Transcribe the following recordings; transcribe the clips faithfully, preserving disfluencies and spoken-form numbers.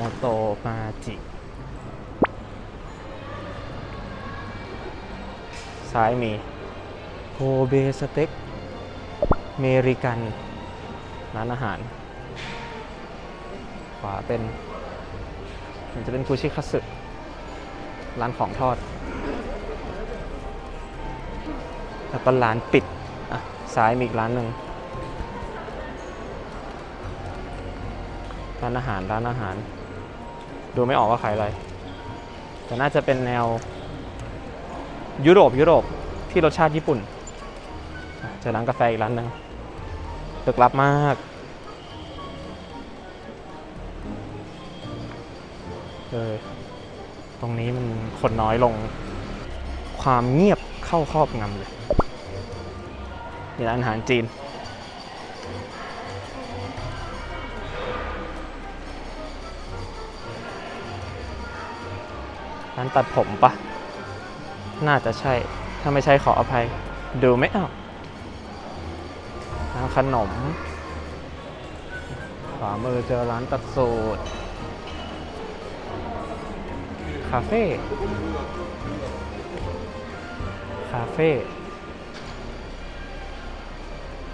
มโตมาจิซ้ายมีโคเบสเต็กเมริกันร้านอาหารขวาเป็นมันจะเป็นคุชิคัตสึร้านของทอดแล้วก็ร้านปิดอ่ะซ้ายมีอีกร้านหนึ่งร้านอาหารร้านอาหารดูไม่ออกว่าขายอะไรแต่น่าจะเป็นแนวยุโรปยุโรปที่รสชาติญี่ปุ่นเจอร้านกาแฟอีกร้านหนึ่งลึกลับมากเออตรงนี้มันคนน้อยลงความเงียบเข้าครอบงำเลยมีร้านอาหารจีนร้านตัดผมปะน่าจะใช่ถ้าไม่ใช่ขออภัยดูไม่ออกร้านขนมขวามือเจอร้านตัดสูตรคาเฟ่คาเฟ่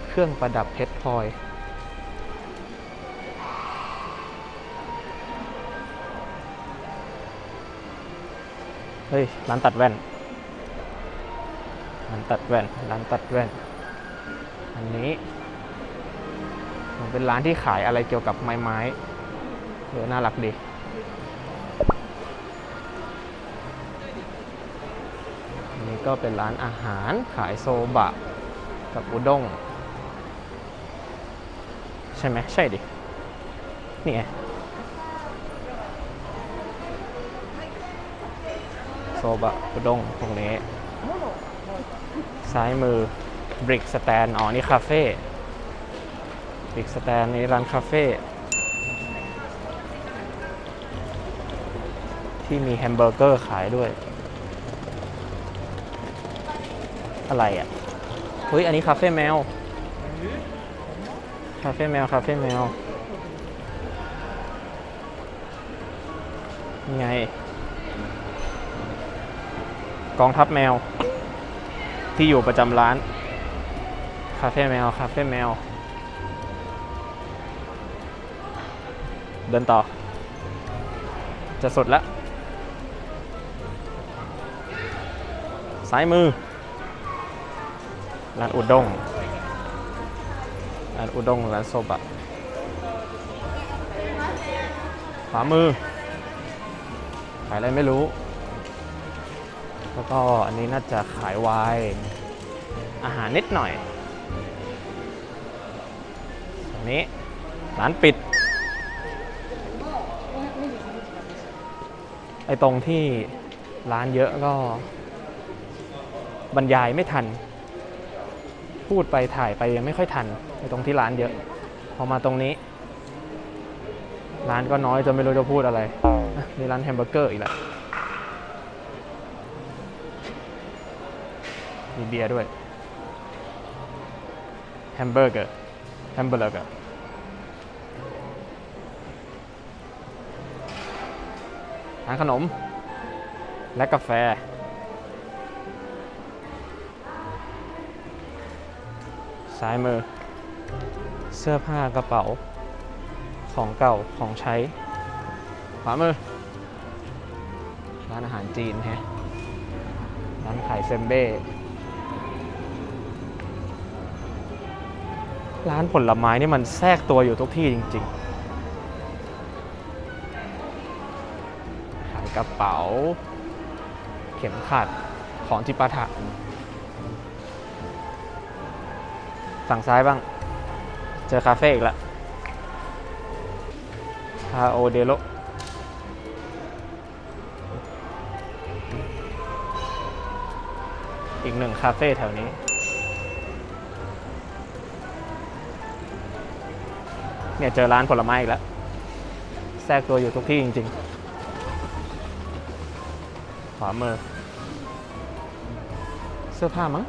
เครื่องประดับเพชรพลอยเฮ้ยร้านตัดแว่นร้านตัดแว่นร้านตัดแว่นอันนี้มันเป็นร้านที่ขายอะไรเกี่ยวกับไม้ไม้เออน่ารักดีอันนี้ก็เป็นร้านอาหารขายโซบะกับอุด้งใช่ไหมใช่ดินี่ไงโซบะอุด้งตรงนี้ซ้ายมือบริกสแตนอ๋อนี่คาเฟ่บริกสแตนนี่ร้านคาเฟ่ที่มีแฮมเบอร์เกอร์ขายด้วยอะไรอ่ะเฮ้ยอันนี้คาเฟ่แมวคาเฟ่แมวคาเฟ่แมวยังไงกองทัพแมวที่อยู่ประจำร้านคาเฟ่แมวคาเฟ่แมวเดินต่อจะสุดละซ้ายมือร้านอุด้งร้านอุด้งร้านโซบะขวามือขายอะไรไม่รู้แล้วก็อันนี้น่าจะขายไวน์อาหารนิดหน่อยนี้ร้านปิดไอตรงที่ร้านเยอะก็บรรยายไม่ทันพูดไปถ่ายไปยังไม่ค่อยทันไอตรงที่ร้านเยอะพอมาตรงนี้ร้านก็น้อยจนไม่รู้จะพูดอะไรนี่ร้านแฮมเบอร์เกอร์อีกแล้วมีเบียร์ด้วยแฮมเบอร์เกอร์แฮมเบอร์เกอร์ร้านขนมและกาแฟซ้ายมือเสื้อผ้ากระเป๋าของเก่าของใช้ขวามือร้านอาหารจีนฮะร้านขายเซมเบ้ร้านผลไม้นี่มันแทรกตัวอยู่ทุกที่จริงๆขายกระเป๋าเข็มขัดของจิปาถะฝั่งซ้ายบ้างเจอคาเฟ่อีกละคาโอเดโลอีกหนึ่งคาเฟ่แถวนี้เนี่ยเจอร้านผลไม้อีกแล้วแทรกตัวอยู่ทุกที่จริงๆขวามือเสื้อผ้ามั้ง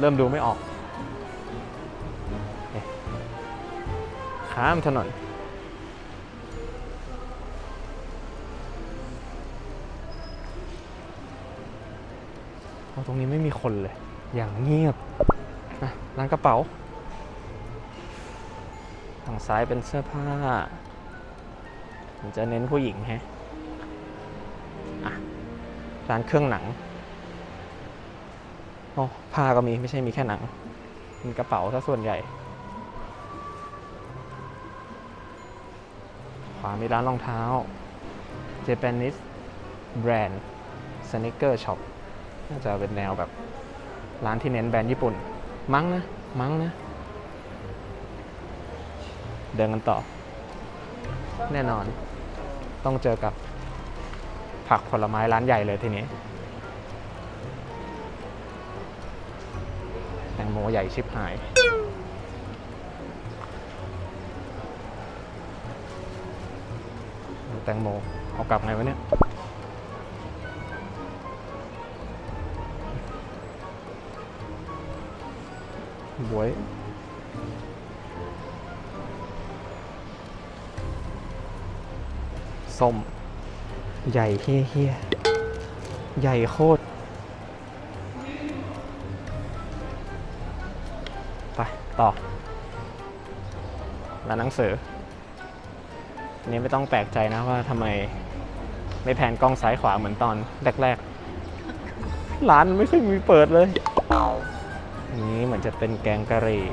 เริ่มดูไม่ออกข้ามถนน ตรงนี้ไม่มีคนเลยอย่างเงียบนะร้านกระเป๋าทางซ้ายเป็นเสื้อผ้าผมจะเน้นผู้หญิงฮะอ่ะร้านเครื่องหนังโอ้ผ้าก็มีไม่ใช่มีแค่หนังมีกระเป๋าซะส่วนใหญ่ขวามีร้านรองเท้า Japanese brand sneaker shop น่าจะเป็นแนวแบบร้านที่เน้นแบรนด์ญี่ปุ่นมั้งนะมั้งนะเดินกันต่อแน่นอนต้องเจอกับผักผลไม้ร้านใหญ่เลยทีนี้แตงโมใหญ่ชิบหายแตงโมเอากลับไงวะเนี่ยบวยส้มใหญ่เฮี้ยๆใหญ่โคตรไปต่อร้านหนังสืออันนี้ไม่ต้องแปลกใจนะว่าทำไมไม่แผนกล้องซ้ายขวาเหมือนตอนแรกๆร้านไม่ค่อยมีเปิดเลยนี้เหมือนจะเป็นแกงกะหรี่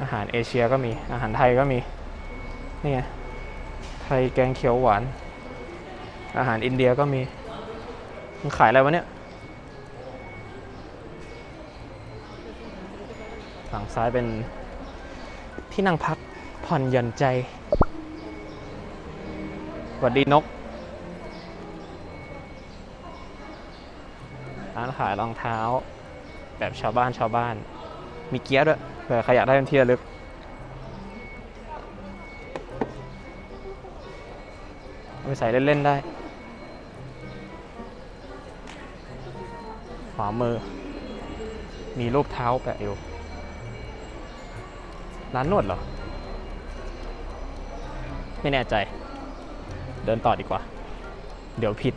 อาหารเอเชียก็มีอาหารไทยก็มีนี่ไงไทยแกงเขียวหวานอาหารอินเดียก็มีมันขายอะไรวะเนี่ยฝั่งซ้ายเป็นที่นั่งพักผ่อนหย่อนใจสวัสดีนกร้านขายรองเท้าแบบชาวบ้านชาวบ้านมีเกียร์ด้วยเผื่อใครอยากได้เป็นที่ระลึกเอาไปใส่เล่นๆได้ขวามือมีรูปเท้าแปะอยู่ร้านนวดเหรอไม่แน่ใจเดินต่อดีกว่าเดี๋ยวผิด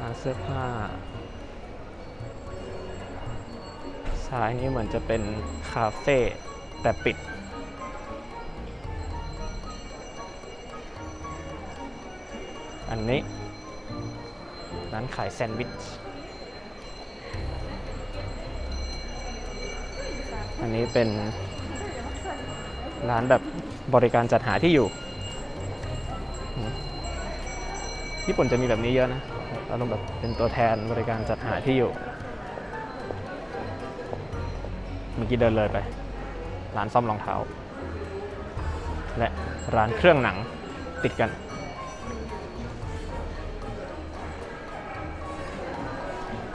ร้านเสื้อผ้าซ้ายนี้เหมือนจะเป็นคาเฟ่แต่ปิดอันนี้ร้านขายแซนด์วิชอันนี้เป็นร้านแบบบริการจัดหาที่อยู่ญี่ปุ่นจะมีแบบนี้เยอะนะอารมณ์แบบเป็นตัวแทนบริการจัดหาที่อยู่เมื่อกี้เดินเลยไปร้านซ่อมรองเท้าและร้านเครื่องหนังติดกัน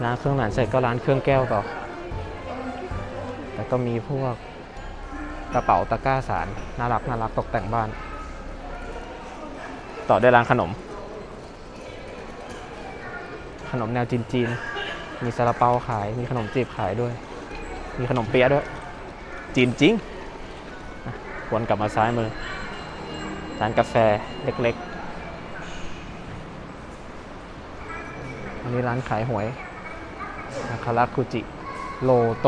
ร้านเครื่องหนังเสร็จก็ร้านเครื่องแก้วต่อแต่ก็มีพวกกระเป๋าตะกร้าสารน่ารักน่ารักตกแต่งบ้านต่อด้วยร้านขนมขนมแนวจีนๆมีซาลาเปาขายมีขนมจีบขายด้วยมีขนมเปี๊ยะด้วยจีนจริงวนกลับมาซ้ายมือร้านกาแฟเล็กๆอันนี้ร้านขายหวยนาคาราคุจิโลโต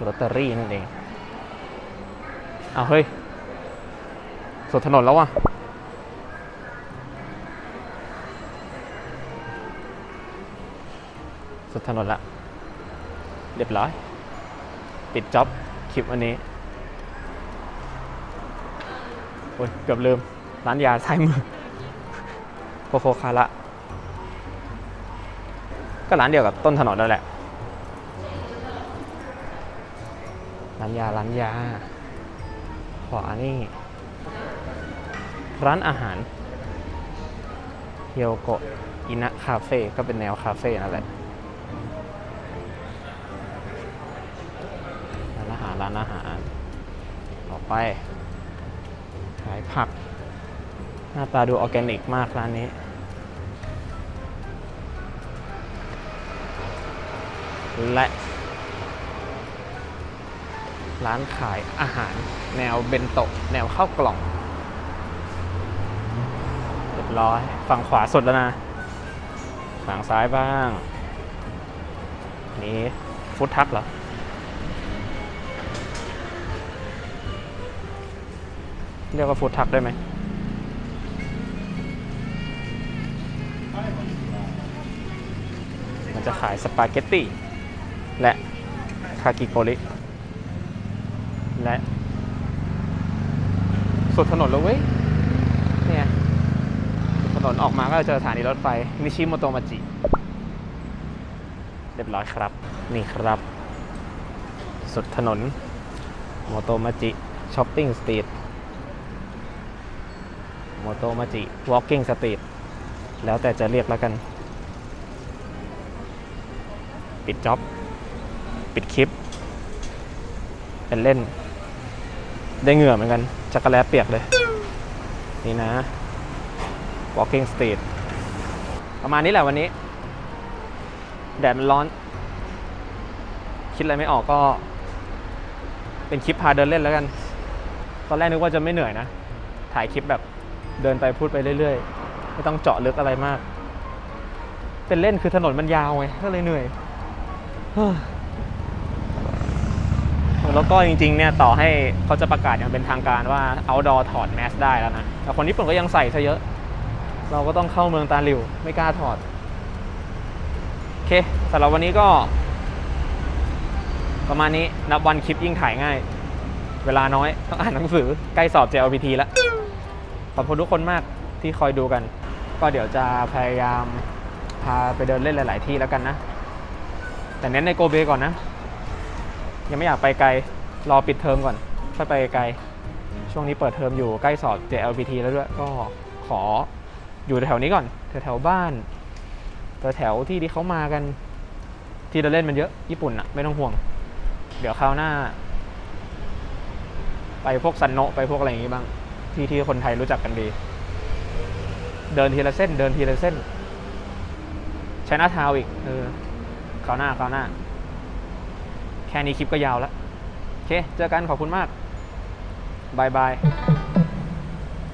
โรตารี่นั่นเองเอาเฮ้ยสุดถนนแล้วว่ะสุดถนนละเรียบร้อยปิดจ็อบคลิปวันนี้โอ้ยเกือบลืมร้านยาซ้ายมือโคโคคาระก็ร้านเดียวกับต้นถนนนั่นแหละร้านยาร้านยาขวานี่ร้านอาหารเฮียวโกะอินะคาเฟ่ก็เป็นแนวคาเฟ่นั่นแหละร้านอาหารออกไปขายผักหน้าตาดูออร์แกนิกมากร้านนี้และ ร้านขายอาหารแนวเบนโตะแนวข้าวกล่องเรียบร้อยฝั่งขวาสุดแล้วนะฝั่งซ้ายบ้างนี่ฟู้ดทัคเหรอเรียกว่าฟู้ดทัคได้ไหมมันจะขายสปาเกตตี้และคากิโกริและสุดถนนแล้วเว้ยเนี่ยถนนออกมาก็จะเจอสถานีรถไฟนิชิโมโตมาจิเรียบร้อยครับนี่ครับสุดถนนโมโตมาจิช้อปปิ้งสตรีทโมโตมาจิวอล์กกิ้งสตรีทแล้วแต่จะเรียกแล้วกันปิดจ็อบปิดคลิปเป็นเล่นได้เหงื่อเหมือนกันจักรแลเปียกเลยนี่นะ walking street ประมาณนี้แหละวันนี้แดดมันร้อนคิดอะไรไม่ออกก็เป็นคลิปพาเดินเล่นแล้วกันตอนแรกนึกว่าจะไม่เหนื่อยนะถ่ายคลิปแบบเดินไปพูดไปเรื่อยๆไม่ต้องเจาะลึกอะไรมากเป็นเล่นคือถนนมันยาวไงก็เลยเหนื่อยแล้วก็จริงๆเนี่ยต่อให้เขาจะประกาศอย่างเป็นทางการว่า outdoor ถอดแมสได้แล้วนะแต่คนญี่ปุ่นก็ยังใส่ซะเยอะเราก็ต้องเข้าเมืองตาหลิวไม่กล้าถอดโอเคสำหรับวันนี้ก็ประมาณนี้นับวันคลิปยิ่งถ่ายง่ายเวลาน้อยต้องอ่านหนังสือใกล้สอบ เจ แอล พี ที แล้วขอบคุณทุกคนมากที่คอยดูกันก็เดี๋ยวจะพยายามพาไปเดินเล่นหลายๆที่แล้วกันนะแต่เน้นในโกเบก่อนนะยังไม่อยากไปไกลรอปิดเทอมก่อนค่อยไปไกลช่วงนี้เปิดเทอมอยู่ใกล้สอบ เจ แอล พี ที แล้วด้วยก็ขออยู่แถวนี้ก่อนแถวบ้านแถวที่ที่เขามากันที่เราเล่นมันเยอะญี่ปุ่นอะไม่ต้องห่วงเดี๋ยวคราวหน้าไปพวกซันโนะไปพวกอะไรอย่างนี้บ้างที่ที่คนไทยรู้จักกันดีเดินทีละเส้นเดินทีละเส้นไชน่าทาวน์อีกเออคราวหน้าคราวหน้าแค่นี้คลิปก็ยาวแล้วโอเคเจอกันขอบคุณมากบายบาย